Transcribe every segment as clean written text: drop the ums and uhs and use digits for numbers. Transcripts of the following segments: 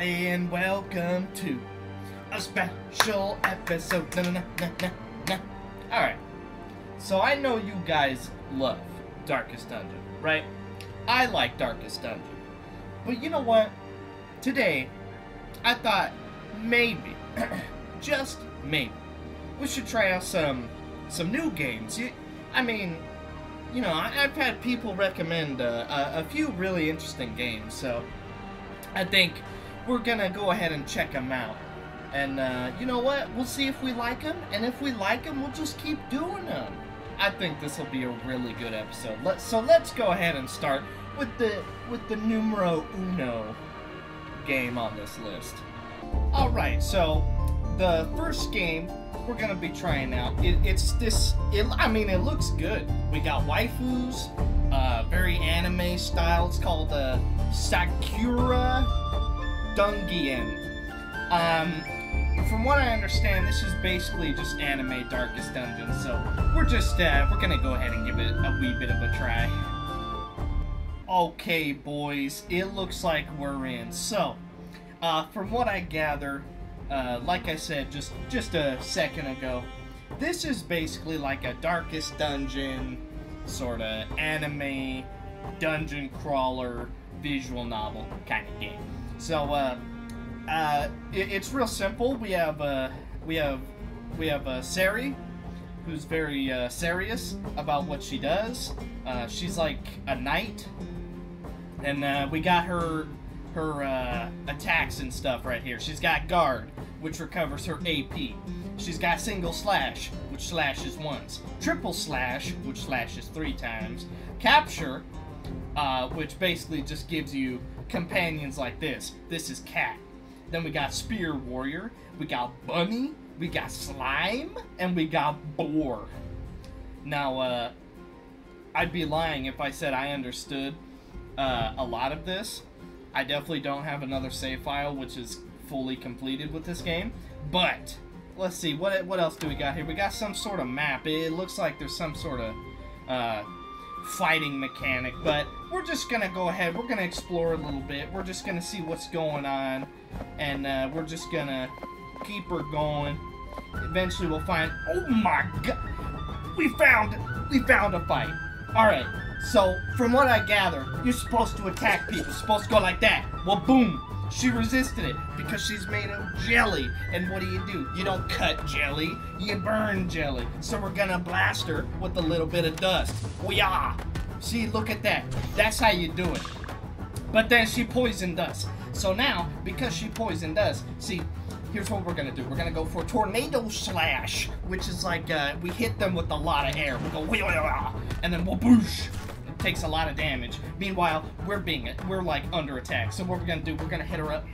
Everybody, and welcome to a special episode. Alright, so I know you guys love Darkest Dungeon, right? I like Darkest Dungeon. But you know what? Today, I thought maybe, just maybe, we should try out some new games. I mean, you know, I've had people recommend a few really interesting games, so I think we're gonna go ahead and check them out. And you know what? We'll see if we like them, and if we like them, we'll just keep doing them. I think this will be a really good episode. So let's go ahead and start with the numero uno game on this list. All right, so the first game we're gonna be trying out, I mean, it looks good. We got waifus, very anime style. It's called Sakura Dungeon. From what I understand, this is basically just anime Darkest Dungeon, so we're gonna go ahead and give it a wee bit of a try. Okay, boys, it looks like we're in. So, from what I gather, like I said just a second ago, this is basically like a Darkest Dungeon sort of anime dungeon crawler visual novel kind of game. So it's real simple. We have Sari, who's very serious about what she does. She's like a knight, and we got her attacks and stuff right here. She's got guard, which recovers her AP. She's got single slash, which slashes once. Triple slash, which slashes 3 times. Capture, which basically just gives you companions like this. This is cat. Then we got spear warrior. We got bunny. We got slime. And we got boar. Now, I'd be lying if I said I understood a lot of this. I definitely don't have another save file, which is fully completed with this game. But let's see, what else do we got here? We got some sort of map. It looks like there's some sort of fighting mechanic, but we're just gonna go ahead. We're gonna explore a little bit. We're just gonna see what's going on, and we're just gonna keep her going. Eventually, we'll find. Oh my God! We found a fight. All right. So, from what I gather, you're supposed to attack people. You're supposed to go like that. Well, boom. She resisted it because she's made of jelly. And what do? You don't cut jelly. You burn jelly. So we're gonna blast her with a little bit of dust. Wee-ah. See, look at that. That's how you do it. But then she poisoned us. So now, because she poisoned us, see, here's what we're gonna do. We're gonna go for tornado slash, which is like we hit them with a lot of air. We go wee-ah, and then waboosh. Takes a lot of damage. Meanwhile, we're like under attack. So what we're gonna do? We're gonna hit her up.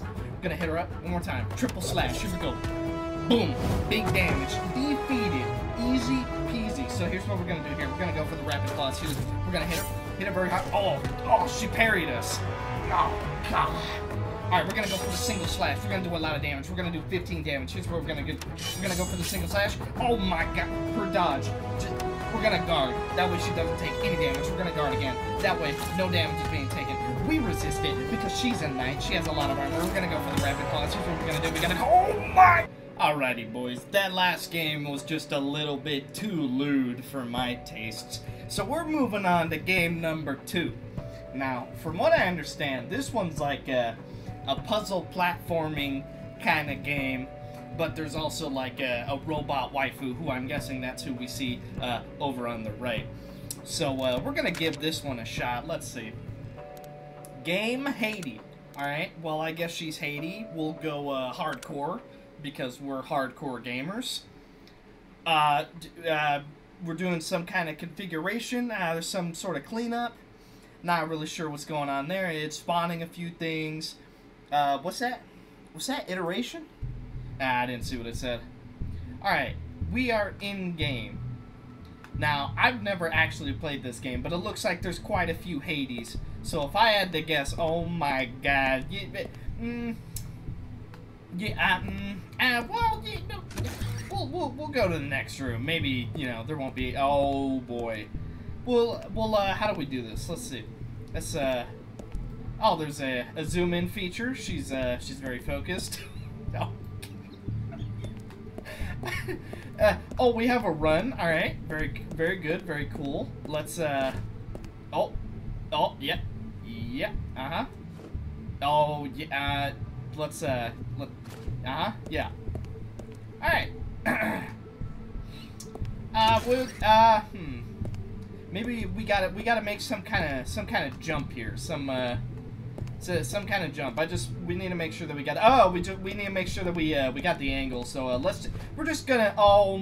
We're gonna hit her up one more time. Triple slash. Here we go. Boom. Big damage. Defeated. Easy peasy. So here's what we're gonna do here. We're gonna go for the rapid claws. We're gonna hit her. Hit her very hard. Oh, she parried us. Oh God. All right, we're gonna go for the single slash. We're gonna do a lot of damage. We're gonna do 15 damage. Here's where we're gonna go for the single slash. Oh my God. Her dodge. We're gonna guard. That way she doesn't take any damage. We're gonna guard again. That way no damage is being taken. We resist it because she's a knight. She has a lot of armor. We're gonna go for the rapid claws. Here's what we're gonna do. We're gonna go. Oh my! Alrighty, boys. That last game was just a little bit too lewd for my tastes. So we're moving on to game number 2. Now, from what I understand, this one's like a puzzle platforming kind of game. But there's also like a robot waifu, who I'm guessing that's who we see over on the right. So we're gonna give this one a shot. Let's see. Game Haydee. All right. Well, I guess she's Haydee. We'll go hardcore because we're hardcore gamers. We're doing some kind of configuration. There's some sort of cleanup. Not really sure what's going on there. It's spawning a few things. What's that? Was that iteration? I didn't see what it said. Alright, we are in game. Now, I've never actually played this game, but it looks like there's quite a few Hadees. So if I had to guess, oh my God. We'll go to the next room. Maybe, you know, there won't be. Oh boy. How do we do this? Let's see. Let's, Oh, there's a zoom in feature. She's very focused. No. Oh, we have a run. All right, very good, very cool. Let's oh yeah, yeah, uh-huh. Oh yeah, let's let, uh-huh, yeah. All right. Maybe we gotta make some kind of jump here. Some kind of jump. We need to make sure that we got. Oh, we need to make sure that we got the angle. So we're just gonna. Oh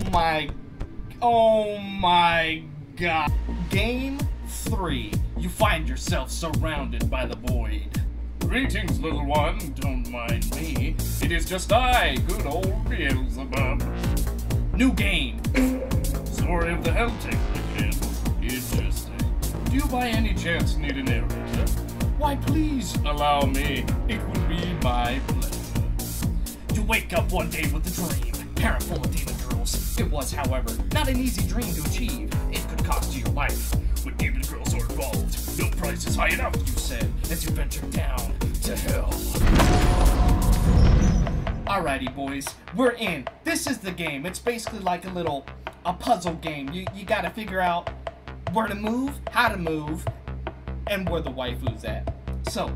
my God. Game 3. You find yourself surrounded by the void. Greetings, little one. Don't mind me. It is just I, good old Beelzebub. New game. Story of the Helltaker again. Interesting. Do you by any chance need an narrator? Why, please allow me. It will be my pleasure. You wake up one day with a dream, parent full of demon girls. It was, however, not an easy dream to achieve. It could cost you your life. When demon girls are involved, no price is high enough, you said, as you ventured down to hell. Alrighty, boys, we're in. This is the game. It's basically like a puzzle game. You gotta figure out where to move, how to move, and where the waifu's at. So,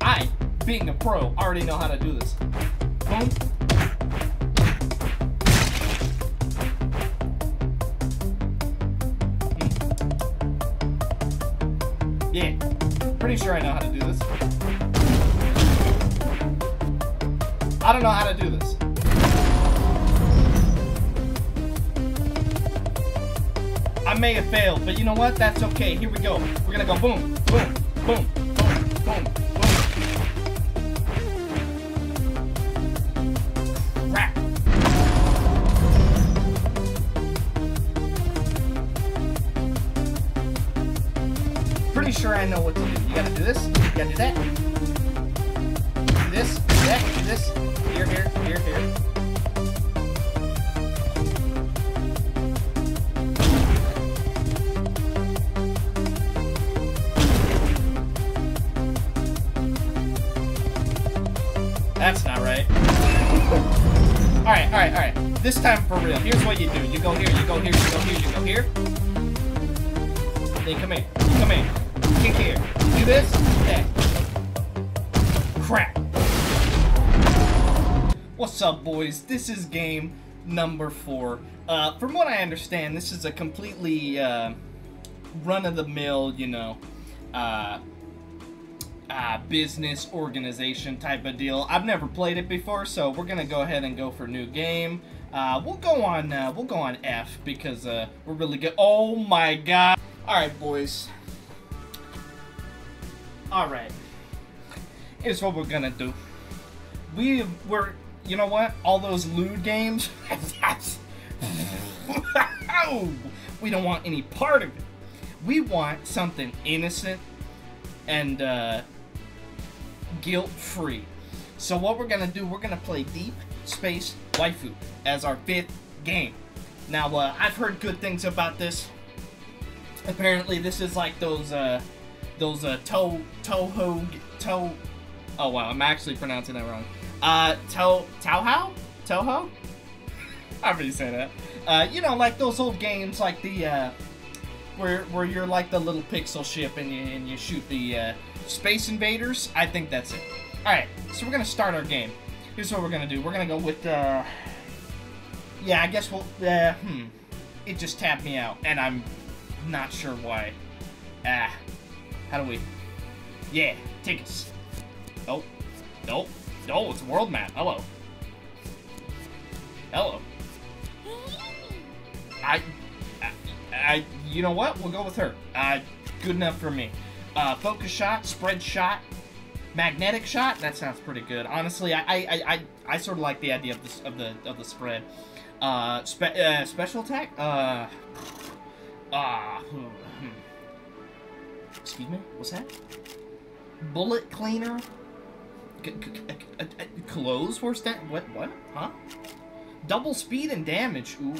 I, being a pro, already know how to do this. Boom. Yeah, pretty sure I know how to do this. I don't know how to do this. I may have failed, but you know what? That's okay. Here we go. We're gonna go boom, boom, boom, boom, boom, boom. Crap. Pretty sure I know what to do. You gotta do this. You gotta do that. Do this. Do that. Do this. Here, here, here, here. That's not right. Alright, alright, alright. This time for real. Here's what you do. You go here, you go here, you go here, you go here. Then come here. You come here. Kick here. Do this. That. Crap. What's up, boys? This is game number 4. From what I understand, this is a completely run-of-the-mill, you know, business organization type of deal. I've never played it before, so we're gonna go ahead and go for new game. We'll go on F because we're really good. Oh my God! All right, boys. All right. Here's what we're gonna do. You know what? All those lewd games. We don't want any part of it. We want something innocent and guilt-free. So what we're gonna do, we're gonna play Deep Space Waifu as our 5th game. Now I've heard good things about this. Apparently this is like those Toho. Oh wow, I'm actually pronouncing that wrong. Toho. However you say that. You know, like those old games, like the where you're like the little pixel ship and you shoot the Space Invaders. I think that's it. Alright, so we're gonna start our game. Here's what we're gonna do. We're gonna go with yeah, I guess we'll it just tapped me out and I'm not sure why. How do we? Yeah, tickets. Oh. Nope. No, it's a world map. Hello. Hello. I you know what? We'll go with her. Good enough for me. Focus shot, spread shot, magnetic shot. That sounds pretty good. Honestly, I sort of like the idea of the spread. Special attack. Excuse me. What's that? Bullet cleaner. Close horse that. What? Huh? Double speed and damage. Ooh.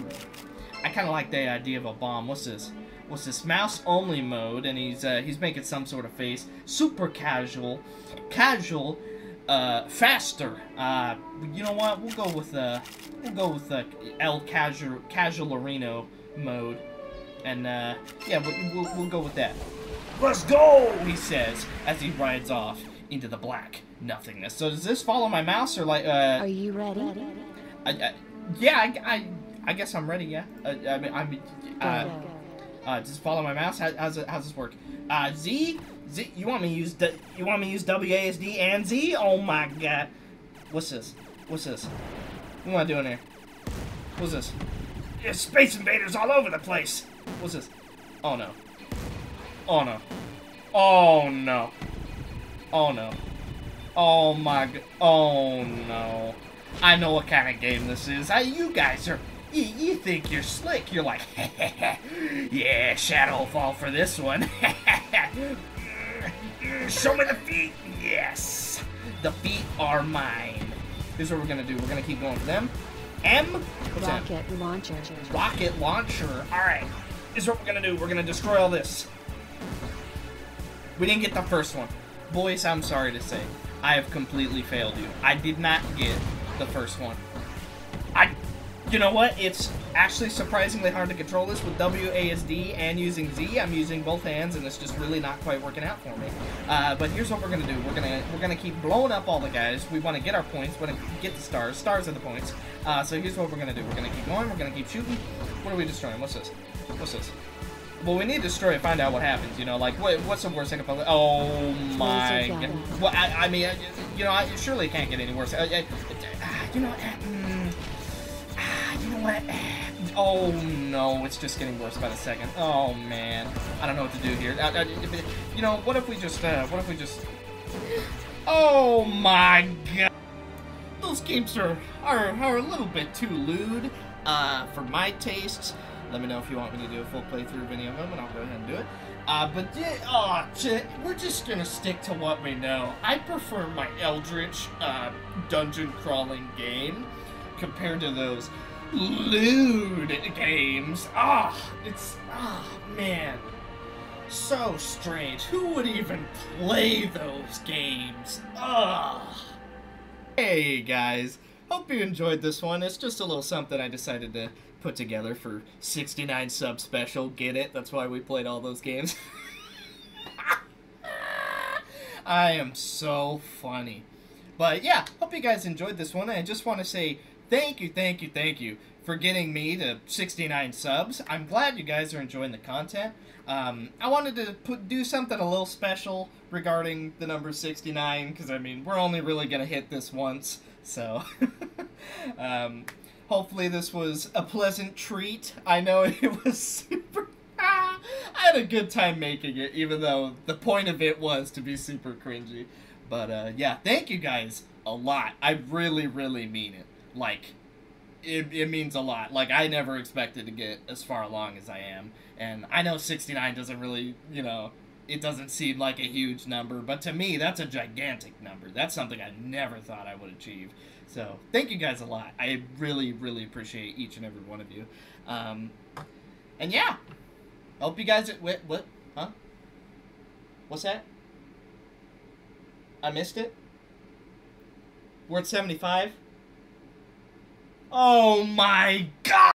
I kind of like the idea of a bomb. What's this? was this mouse only mode, and he's making some sort of face. Super casual, casual, faster. You know what? We'll go with El Casualerino mode, and yeah, we'll go with that. Let's go, he says as he rides off into the black nothingness. So does this follow my mouse, or like? Are you ready? Yeah, I guess I'm ready. Yeah. I mean, just follow my mouse. How's this work? Z. You want me to use WASD and Z? Oh my God. What's this? What am I doing here? What's this? There's space invaders all over the place. What's this? Oh no. Oh no. Oh no. Oh no. Oh my God. Oh no. I know what kind of game this is. You think you're slick. You're like, yeah, Shadowfall for this one. Show me the feet. Yes. The feet are mine. Here's what we're going to do. We're going to keep going for them. Rocket launcher. Rocket launcher. All right. Here's what we're going to do. We're going to destroy all this. We didn't get the first one. Boys, I'm sorry to say, I have completely failed you. I did not get the first one. You know what? It's actually surprisingly hard to control this with WASD and using Z. I'm using both hands, and it's just really not quite working out for me. But here's what we're gonna do. We're gonna keep blowing up all the guys. We want to get our points. We want to get the stars. Stars are the points. So here's what we're gonna do. We're gonna keep going. We're gonna keep shooting. What are we destroying? What's this? Well, we need to destroy it, find out what happens, you know, like, what's the worst I can find? Oh my God. Well, I mean, you know, I surely can't get any worse. You know what? You know what? Oh no, it's just getting worse by the second. Oh man, I don't know what to do here. You know, what if we just... Oh my God. Those games are a little bit too lewd, for my tastes. Let me know if you want me to do a full playthrough of any of them, and I'll go ahead and do it. But yeah, we're just gonna stick to what we know. I prefer my eldritch dungeon crawling game compared to those lewd games. Man, so strange. Who would even play those games? Hey guys, hope you enjoyed this one. It's just a little something I decided to put together for 69 sub special. Get it? That's why we played all those games. I am so funny. But yeah, hope you guys enjoyed this one. I just want to say thank you for getting me to 69 subs. I'm glad you guys are enjoying the content. I wanted to do something a little special regarding the number 69, because I mean, we're only really gonna hit this once, so hopefully this was a pleasant treat. I know it was super... I had a good time making it, even though the point of it was to be super cringy. But, yeah, thank you guys a lot. I really, really mean it. Like, it means a lot. Like, I never expected to get as far along as I am. And I know 69 doesn't really, you know, it doesn't seem like a huge number. But to me, that's a gigantic number. That's something I never thought I would achieve. So, thank you guys a lot. I really, really appreciate each and every one of you. And yeah, hope you guys... What? Huh? What's that? I missed it? We're at 75? Oh my God!